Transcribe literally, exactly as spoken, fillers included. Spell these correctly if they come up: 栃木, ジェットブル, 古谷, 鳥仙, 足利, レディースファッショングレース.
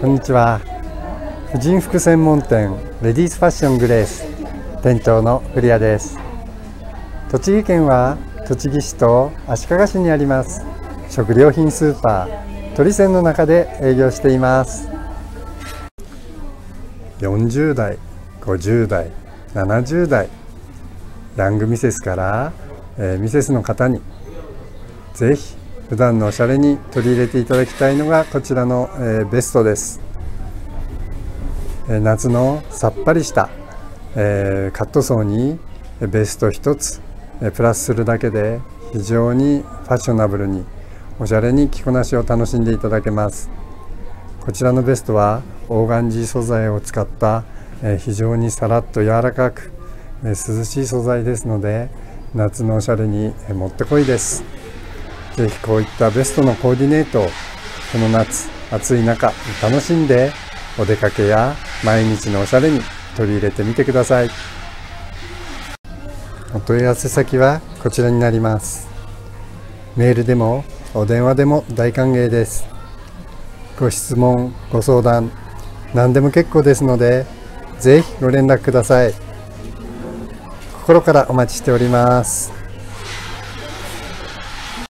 こんにちは。婦人服専門店レディースファッショングレース店長の古谷です。栃木県は栃木市と足利市にあります食料品スーパー鳥仙の中で営業しています。よんじゅう代ごじゅう代ななじゅう代ヤングミセスから、えー、ミセスの方にぜひ普段のおしゃれに取り入れていただきたいのがこちらの、えー、ベストです。えー、夏のさっぱりした、えー、カットソーにベストひとつ、えー、プラスするだけで非常にファッショナブルにおしゃれに着こなしを楽しんでいただけます。こちらのベストはオーガンジー素材を使った、えー、非常にさらっと柔らかく、えー、涼しい素材ですので夏のおしゃれにもってこいです。ぜひこういったベストのコーディネートをこの夏暑い中楽しんでお出かけや毎日のおしゃれに取り入れてみてください。お問い合わせ先はこちらになります。メールでもお電話でも大歓迎です。ご質問ご相談何でも結構ですのでぜひご連絡ください。心からお待ちしております。